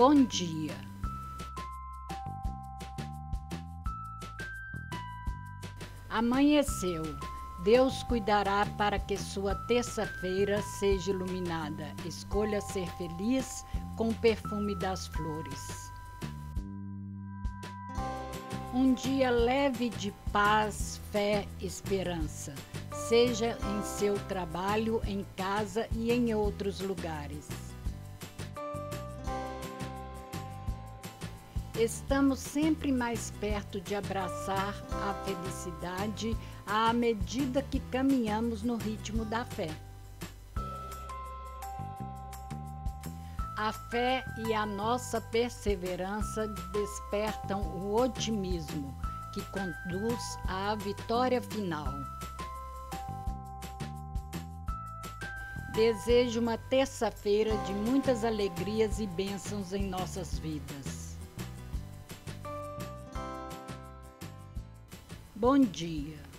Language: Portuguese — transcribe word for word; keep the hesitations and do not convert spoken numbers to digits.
Bom dia. Amanheceu. Deus cuidará para que sua terça-feira seja iluminada. Escolha ser feliz com o perfume das flores. Um dia leve de paz, fé, esperança. Seja em seu trabalho, em casa e em outros lugares. Estamos sempre mais perto de abraçar a felicidade à medida que caminhamos no ritmo da fé. A fé e a nossa perseverança despertam o otimismo que conduz à vitória final. Desejo uma terça-feira de muitas alegrias e bênçãos em nossas vidas. Bom dia.